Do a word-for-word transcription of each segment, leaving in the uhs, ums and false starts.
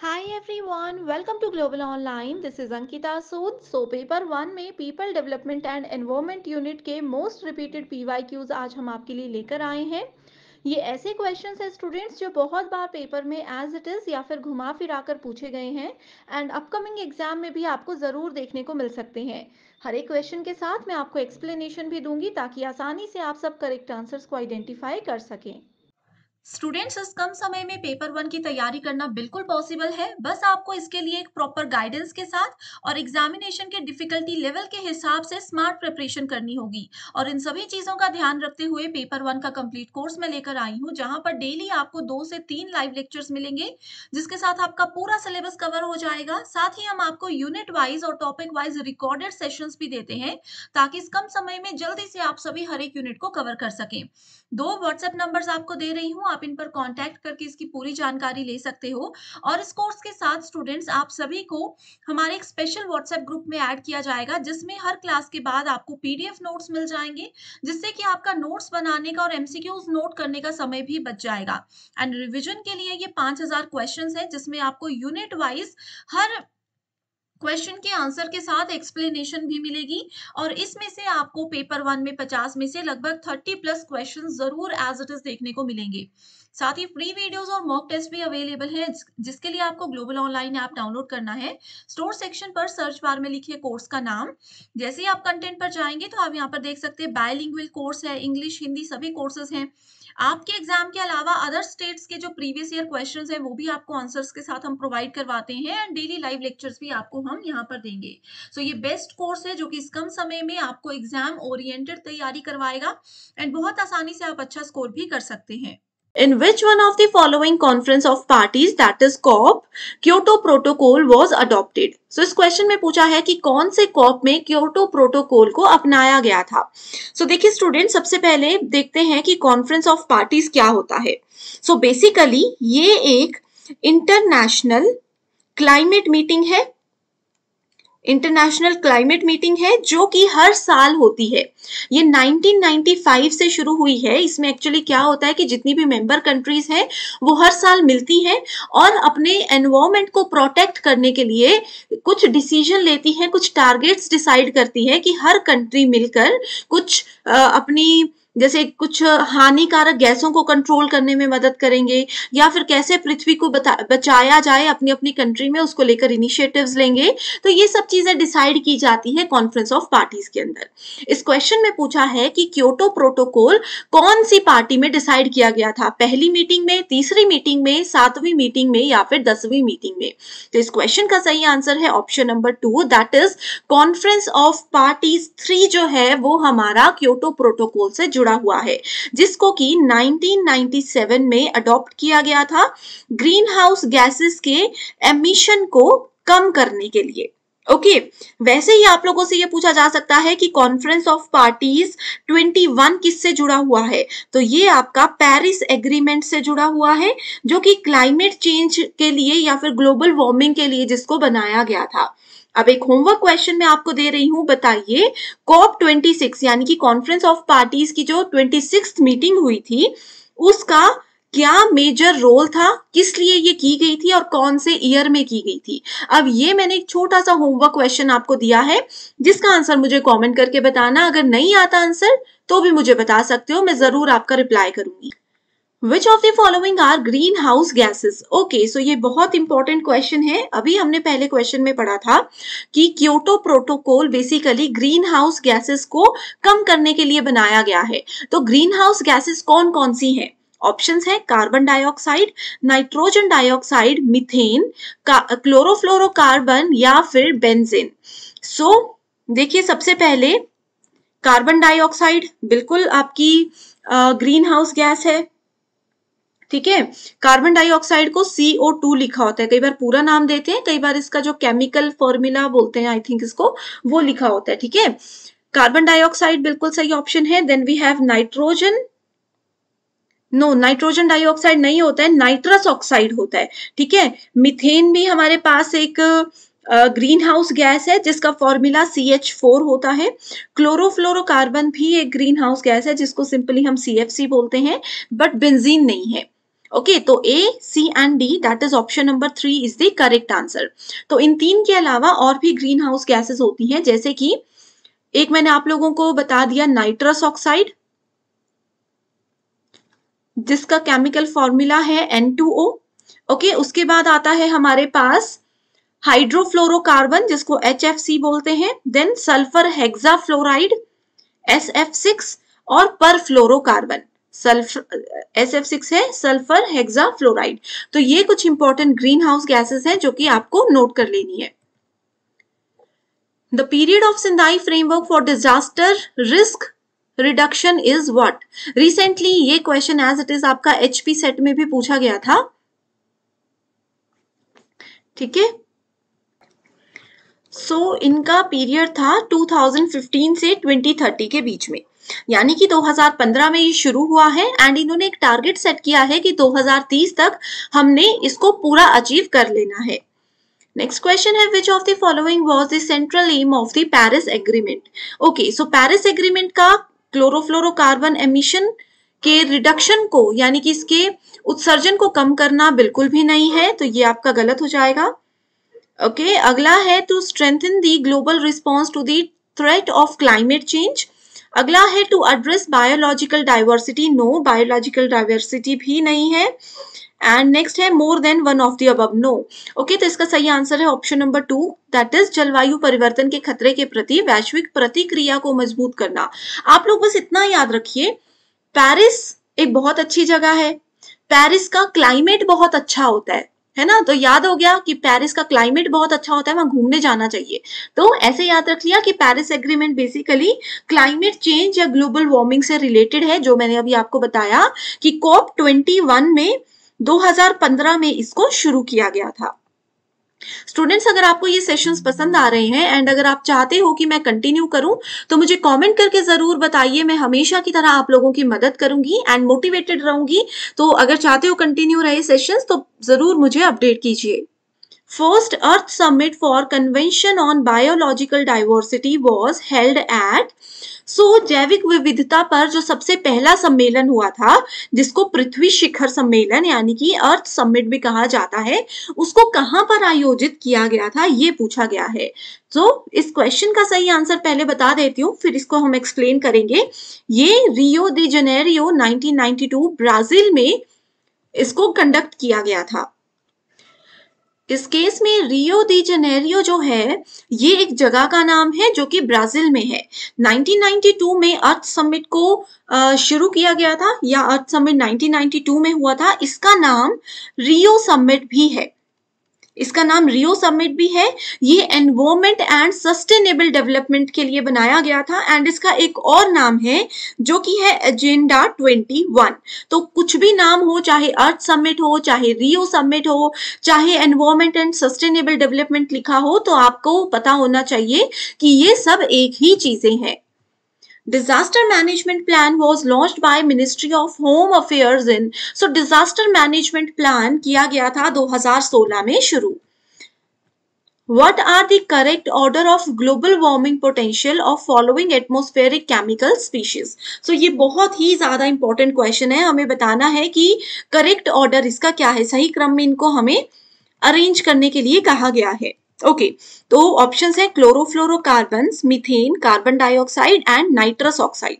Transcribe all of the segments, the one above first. Hi everyone, welcome to Global Online. This is Ankita Sud. So paper one में people development and environment unit के most repeated PYQs आज हम आपके लिए लेकर आए हैं. ये ऐसे क्वेश्चंस हैं स्टूडेंट्स जो बहुत बार पेपर में एज इट इज या फिर घुमा फिरा कर पूछे गए हैं एंड अपकमिंग एग्जाम में भी आपको जरूर देखने को मिल सकते हैं. हर एक क्वेश्चन के साथ मैं आपको एक्सप्लेनेशन भी दूंगी ताकि आसानी से आप सब करेक्ट आंसर्स को आइडेंटिफाई कर सकें. स्टूडेंट्स, इस कम समय में पेपर वन की तैयारी करना बिल्कुल पॉसिबल है, बस आपको इसके लिए एक प्रॉपर गाइडेंस के साथ और एग्जामिनेशन के डिफिकल्टी लेवल के हिसाब से स्मार्ट प्रिपरेशन करनी होगी. और इन सभी चीजों का ध्यान रखते हुए पेपर वन का कंप्लीट कोर्स मैं लेकर आई हूँ, जहां पर डेली आपको दो से तीन लाइव लेक्चर्स मिलेंगे जिसके साथ आपका पूरा सिलेबस कवर हो जाएगा. साथ ही हम आपको यूनिट वाइज और टॉपिक वाइज रिकॉर्डेड सेशंस भी देते हैं ताकि इस कम समय में जल्दी से आप सभी हर एक यूनिट को कवर कर सकें. दो व्हाट्सएप नंबर्स आपको दे रही हूँ, आप इन पर कांटेक्ट करके इसकी पूरी जानकारी ले सकते हो. और इस कोर्स के साथ स्टूडेंट्स आप सभी को हमारे एक स्पेशल व्हाट्सएप ग्रुप में ऐड किया जाएगा जिसमें हर क्लास के बाद आपको पीडीएफ नोट्स मिल जाएंगे जिससे कि आपका नोट्स बनाने का और एमसीक्यूज नोट करने का समय भी बच जाएगा. एंड रिवीजन के लिए ये पांच हजार क्वेश्चंस हैं जिसमें आपको यूनिट वाइज हर क्वेश्चन के आंसर के साथ एक्सप्लेनेशन भी मिलेगी. और इसमें से आपको पेपर वन में पचास में से लगभग तीस प्लस क्वेश्चंस जरूर एज इट इज देखने को मिलेंगे. साथ ही फ्री वीडियोस और मॉक टेस्ट भी अवेलेबल हैं जिसके लिए आपको ग्लोबल ऑनलाइन ऐप डाउनलोड करना है. स्टोर सेक्शन पर सर्च बार में लिखिए कोर्स का नाम. जैसे ही आप कंटेंट पर जाएंगे तो आप यहाँ पर देख सकते हैं बायलिंगुअल कोर्स है, इंग्लिश हिंदी सभी कोर्सेज हैं. आपके एग्जाम के अलावा अदर स्टेट्स के जो प्रीवियस ईयर क्वेश्चंस हैं वो भी आपको आंसर्स के साथ हम प्रोवाइड करवाते हैं एंड डेली लाइव लेक्चर्स भी आपको हम यहाँ पर देंगे. सो so, ये बेस्ट कोर्स है जो कि इस कम समय में आपको एग्जाम ओरिएंटेड तैयारी करवाएगा एंड बहुत आसानी से आप अच्छा स्कोर भी कर सकते हैं. In which one of the following conference of parties, that is COP, Kyoto Protocol was adopted? So इस क्वेश्चन में पूछा है कि कौन से कॉप में क्योटो प्रोटोकॉल को अपनाया गया था. सो so, देखिए स्टूडेंट, सबसे पहले देखते हैं कि कॉन्फ्रेंस ऑफ पार्टीज क्या होता है. सो so, बेसिकली ये एक इंटरनेशनल क्लाइमेट मीटिंग है इंटरनेशनल क्लाइमेट मीटिंग है जो कि हर साल होती है. ये नाइनटीन नाइंटी फाइव से शुरू हुई है. इसमें एक्चुअली क्या होता है कि जितनी भी मेंबर कंट्रीज हैं वो हर साल मिलती हैं और अपने एनवायरमेंट को प्रोटेक्ट करने के लिए कुछ डिसीजन लेती हैं, कुछ टारगेट्स डिसाइड करती है कि हर कंट्री मिलकर कुछ आ, अपनी जैसे कुछ हानिकारक गैसों को कंट्रोल करने में मदद करेंगे या फिर कैसे पृथ्वी को बचाया जाए अपनी अपनी कंट्री में, उसको लेकर इनिशिएटिव्स लेंगे. तो ये सब चीजें डिसाइड की जाती है कॉन्फ्रेंस ऑफ पार्टीज के अंदर. इस क्वेश्चन में पूछा है कि क्योटो प्रोटोकॉल कौन सी पार्टी में डिसाइड किया गया था, पहली मीटिंग में, तीसरी मीटिंग में, सातवीं मीटिंग में या फिर दसवीं मीटिंग में. तो इस क्वेश्चन का सही आंसर है option number two, that is conference of parties three जो है वो हमारा क्योटो प्रोटोकॉल से हुआ है जिसको कि नाइनटीन नाइंटी सेवन में अडॉप्ट किया गया था ग्रीन हाउस गैसेस के एमिशन को कम करने के लिए. ओके okay, वैसे ही आप लोगों से ये पूछा जा सकता है कि कॉन्फ्रेंस ऑफ पार्टीज इक्कीस किससे जुड़ा हुआ है. तो ये आपका पेरिस एग्रीमेंट से जुड़ा हुआ है जो कि क्लाइमेट चेंज के लिए या फिर ग्लोबल वार्मिंग के लिए जिसको बनाया गया था. अब एक होमवर्क क्वेश्चन मैं आपको दे रही हूं, बताइए कॉप छब्बीस यानी कि कॉन्फ्रेंस ऑफ पार्टीज की जो छब्बीसवीं मीटिंग हुई थी उसका क्या मेजर रोल था, किस लिए ये की गई थी और कौन से ईयर में की गई थी. अब ये मैंने एक छोटा सा होमवर्क क्वेश्चन आपको दिया है जिसका आंसर मुझे कमेंट करके बताना. अगर नहीं आता आंसर तो भी मुझे बता सकते हो, मैं जरूर आपका रिप्लाई करूंगी. Which of the following are greenhouse gases? Okay, so ये बहुत इंपॉर्टेंट क्वेश्चन है. अभी हमने पहले क्वेश्चन में पढ़ा था कि Kyoto protocol basically green house gases को कम करने के लिए बनाया गया है. तो ग्रीन हाउस गैसेस कौन कौन सी हैं? ऑप्शंस हैं carbon dioxide, nitrogen dioxide, methane, chlorofluorocarbon या फिर बेंजीन. सो so, देखिए सबसे पहले कार्बन डाइऑक्साइड बिल्कुल आपकी ग्रीन हाउस गैस है. ठीक है, कार्बन डाइऑक्साइड को सी ओ टू लिखा होता है, कई बार पूरा नाम देते हैं, कई बार इसका जो केमिकल फॉर्मूला बोलते हैं आई थिंक इसको वो लिखा होता है. ठीक है, कार्बन डाइऑक्साइड बिल्कुल सही ऑप्शन है. Then we have nitrogen, no nitrogen dioxide नहीं होता है, नाइट्रस ऑक्साइड होता है. ठीक है, मिथेन भी हमारे पास एक ग्रीन हाउस गैस है जिसका फॉर्मूला सी एच फोर होता है. क्लोरोफ्लोरोकार्बन भी एक ग्रीन हाउस गैस है जिसको सिंपली हम सी एफ सी बोलते हैं, बट बेंजीन नहीं है. ओके, तो A, C and D, that is option number three is the correct answer. तो इन तीन के अलावा और भी ग्रीन हाउस गैसेस होती हैं, जैसे कि एक मैंने आप लोगों को बता दिया नाइट्रस ऑक्साइड, जिसका केमिकल फॉर्मूला है एन टू ओ। ओके, उसके बाद आता है हमारे पास हाइड्रोफ्लोरोकार्बन, जिसको एच एफ सी बोलते हैं, then sulphur hexafluoride S F six और perfluorocarbon, sulphur S F six है सल्फर हेक्साफ्लोराइड। तो ये कुछ इंपॉर्टेंट ग्रीन हाउस गैसेस हैं जो कि आपको नोट कर लेनी है। The period of Sendai framework for disaster risk reduction is what? Recently ये क्वेश्चन एज इट इज आपका एच पी सेट में भी पूछा गया था, ठीक है। सो इनका पीरियड था टू थाउजेंड फिफ्टीन से ट्वेंटी थर्टी के बीच में, यानी कि दो हज़ार पंद्रह में ये शुरू हुआ है एंड इन्होंने एक टारगेट सेट किया है कि दो हज़ार तीस तक हमने इसको पूरा अचीव कर लेना है। नेक्स्ट क्वेश्चन है which of the following was the central aim of the Paris agreement. Okay, so Paris agreement का क्लोरोफ्लोरोकार्बन एमिशन के रिडक्शन को, यानी कि इसके उत्सर्जन को कम करना बिल्कुल भी नहीं है, तो ये आपका गलत हो जाएगा। ओके okay, अगला है to strengthen the global response to the threat of climate change. अगला है to address biological diversity, no, biological diversity भी नहीं है। एंड नेक्स्ट है more than one of the above, no. Okay, तो इसका सही आंसर है option number two, that is जलवायु परिवर्तन के खतरे के प्रति वैश्विक प्रतिक्रिया को मजबूत करना। आप लोग बस इतना याद रखिए, पेरिस एक बहुत अच्छी जगह है, पेरिस का क्लाइमेट बहुत अच्छा होता है, है ना, तो याद हो गया कि पेरिस का क्लाइमेट बहुत अच्छा होता है, वहां घूमने जाना चाहिए। तो ऐसे याद रख लिया कि Paris agreement basically climate change या ग्लोबल वार्मिंग से रिलेटेड है, जो मैंने अभी आपको बताया कि कॉप इक्कीस में दो हज़ार पंद्रह में इसको शुरू किया गया था। स्टूडेंट्स, अगर आपको ये सेशंस पसंद आ रहे हैं एंड अगर आप चाहते हो कि मैं कंटिन्यू करूं तो मुझे कमेंट करके जरूर बताइए, मैं हमेशा की तरह आप लोगों की मदद करूंगी एंड मोटिवेटेड रहूंगी। तो अगर चाहते हो कंटिन्यू रहे सेशंस तो जरूर मुझे अपडेट कीजिए। First earth summit for convention on biological diversity was held at, so जैविक विविधता पर जो सबसे पहला सम्मेलन हुआ था, जिसको पृथ्वी शिखर सम्मेलन यानी कि अर्थ समिट भी कहा जाता है, उसको कहाँ पर आयोजित किया गया था ये पूछा गया है। तो इस क्वेश्चन का सही आंसर पहले बता देती हूँ, फिर इसको हम एक्सप्लेन करेंगे। ये Rio de Janeiro nineteen ninety two Brazil में इसको कंडक्ट किया गया था। इस केस में रियो डी जनेरियो जो है ये एक जगह का नाम है जो कि ब्राजील में है। नाइनटीन नाइंटी टू में अर्थ समिट को शुरू किया गया था, या earth summit nineteen ninety two में हुआ था। इसका नाम रियो समिट भी है, इसका नाम रियो समिट भी है। ये एनवायरमेंट एंड सस्टेनेबल डेवलपमेंट के लिए बनाया गया था एंड इसका एक और नाम है जो कि है एजेंडा ट्वेंटी वन। तो कुछ भी नाम हो, चाहे अर्थ समिट हो, चाहे रियो समिट हो, चाहे एनवायरमेंट एंड सस्टेनेबल डेवलपमेंट लिखा हो, तो आपको पता होना चाहिए कि ये सब एक ही चीजें हैं। disaster management plan was launched by ministry of home affairs in, so disaster management plan किया गया था दो हज़ार सोलह में शुरू। what are the correct order of global warming potential of following atmospheric chemical species? so ये बहुत ही ज्यादा इंपॉर्टेंट क्वेश्चन है, हमें बताना है कि करेक्ट ऑर्डर इसका क्या है, सही क्रम में इनको हमें अरेंज करने के लिए कहा गया है। ओके okay, तो ऑप्शंस हैं chlorofluorocarbon, methane, carbon dioxide and nitrous oxide.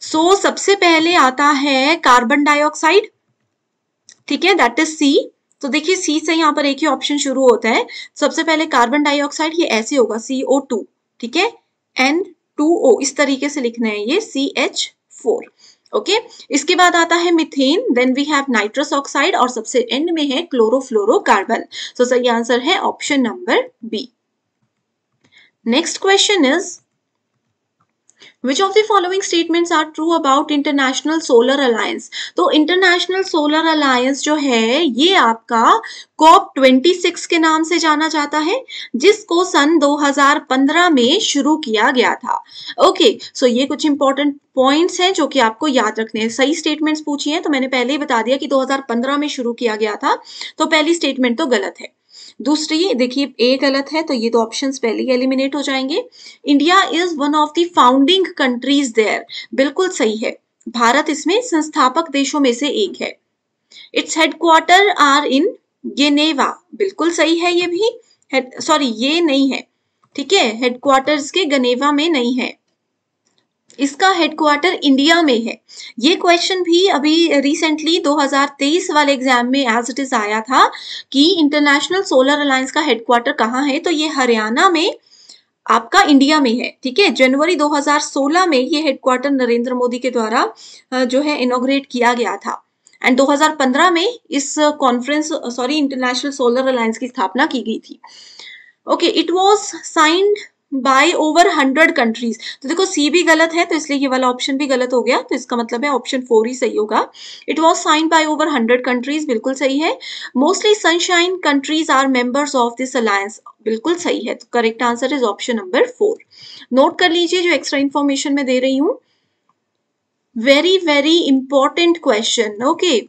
So सबसे पहले आता है कार्बन डाइऑक्साइड, ठीक है, दैट इज सी। तो देखिए सी से यहाँ पर एक ही ऑप्शन शुरू होता है, सबसे पहले कार्बन डाइऑक्साइड, ये ऐसे होगा सी ओ टू, ठीक है, एन टू ओ, इस तरीके से लिखना है ये C H four. Okay okay? इसके बाद आता है methane, then we have nitrous oxide और सबसे एंड में है क्लोरोफ्लोरोकार्बन। सो so, सही आंसर है option number B. Next question is Which of the following statements are true about International Solar Alliance? तो International Solar Alliance जो है ये आपका कॉप ट्वेंटी सिक्स के नाम से जाना जाता है, जिसको सन दो हज़ार पंद्रह में शुरू किया गया था। ओके okay, सो so ये कुछ इंपॉर्टेंट पॉइंट्स हैं जो कि आपको याद रखने हैं। सही स्टेटमेंट्स पूछी हैं, तो मैंने पहले ही बता दिया कि दो हज़ार पंद्रह में शुरू किया गया था, तो पहली स्टेटमेंट तो गलत है। दूसरी देखिए ए गलत है, तो ये तो ऑप्शंस पहले ही एलिमिनेट हो जाएंगे। India is one of the founding countries there, बिल्कुल सही है, भारत इसमें संस्थापक देशों में से एक है। It's headquarter are in Geneva, बिल्कुल सही है ये भी, सॉरी ये नहीं है, ठीक है, हेडक्वार्टर्स के गनेवा में नहीं है, इसका हेडक्वार्टर इंडिया में है। ये क्वेश्चन भी अभी रिसेंटली दो हज़ार तेईस वाले एग्जाम में एज इट इज आया था कि इंटरनेशनल सोलर अलायंस का हेडक्वार्टर कहाँ है, तो ये हरियाणा में आपका इंडिया में है, ठीक है। जनवरी दो हज़ार सोलह में ये हेडक्वार्टर नरेंद्र मोदी के द्वारा जो है इनॉग्रेट किया गया था एंड दो हज़ार पंद्रह में इस conference sorry international solar alliance की स्थापना की गई थी। Okay, it was signed by over hundred countries. तो देखो सी भी गलत है तो इसलिए ये वाला ऑप्शन भी गलत हो गया, तो इसका मतलब है ऑप्शन फोर ही सही होगा। It was signed by over hundred countries, बिल्कुल सही है। Mostly sunshine countries are members of this alliance, बिल्कुल सही है, तो correct answer is option number four. Note कर लीजिए, जो एक्स्ट्रा इंफॉर्मेशन मैं दे रही हूँ। Very very important question. Okay,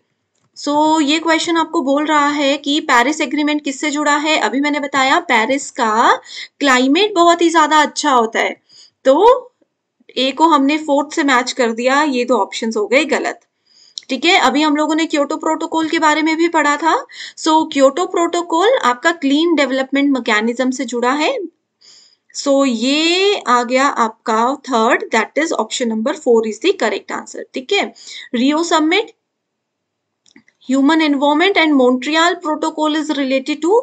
so so, ये क्वेश्चन आपको बोल रहा है कि पेरिस एग्रीमेंट किससे जुड़ा है। अभी मैंने बताया पेरिस का क्लाइमेट बहुत ही ज्यादा अच्छा होता है, तो ए को हमने फोर्थ से मैच कर दिया, ये दो ऑप्शंस हो गए गलत, ठीक है। अभी हम लोगों ने क्योटो प्रोटोकॉल के बारे में भी पढ़ा था। सो so, क्योटो प्रोटोकॉल आपका क्लीन डेवलपमेंट मैकेनिज्म से जुड़ा है। सो so, ये आ गया आपका third, that is option number four is the correct answer, ठीक है। Rio summit, human environment and Montreal protocol is related to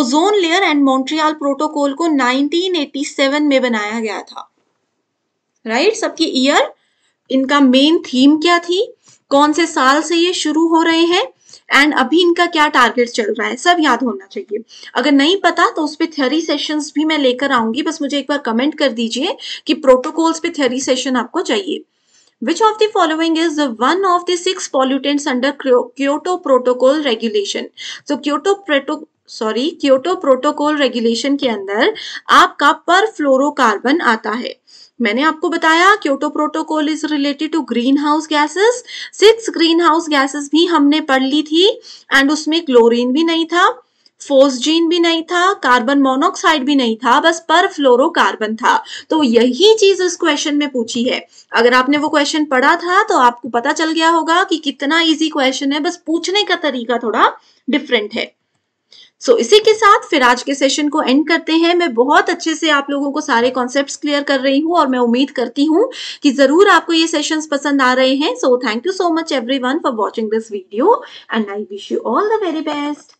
ozone layer and Montreal protocol को नाइनटीन एटी सेवन में बनाया गया था, राइट right? सबकी ईयर, इनका main theme क्या थी, कौन से साल से ये शुरू हो रहे हैं एंड अभी इनका क्या टारगेट चल रहा है, सब याद होना चाहिए। अगर नहीं पता तो उस पर थ्योरी सेशंस भी मैं लेकर आऊंगी, बस मुझे एक बार कमेंट कर दीजिए कि प्रोटोकॉल्स पे थ्योरी सेशन आपको चाहिए। Which of the following is one of the six pollutants under Kyoto Protocol regulation? So Kyoto Proto sorry Kyoto Protocol regulation के अंदर आपका परफ्लोरोकार्बन आता है। मैंने आपको बताया Kyoto protocol is related to green house gases, six green house gases भी हमने पढ़ ली थी एंड उसमें क्लोरीन भी नहीं था, फोस्जीन भी नहीं था, कार्बन मोनोऑक्साइड भी नहीं था, बस परफ्लोरोकार्बन था। तो यही चीज इस क्वेश्चन में पूछी है। अगर आपने वो क्वेश्चन पढ़ा था तो आपको पता चल गया होगा कि कितना इजी क्वेश्चन है, बस पूछने का तरीका थोड़ा डिफरेंट है। सो so, इसी के साथ फिर आज के सेशन को एंड करते हैं। मैं बहुत अच्छे से आप लोगों को सारे कॉन्सेप्ट्स क्लियर कर रही हूँ और मैं उम्मीद करती हूँ कि जरूर आपको ये सेशंस पसंद आ रहे हैं। So thank you so much everyone for watching this video and I wish you all the very best.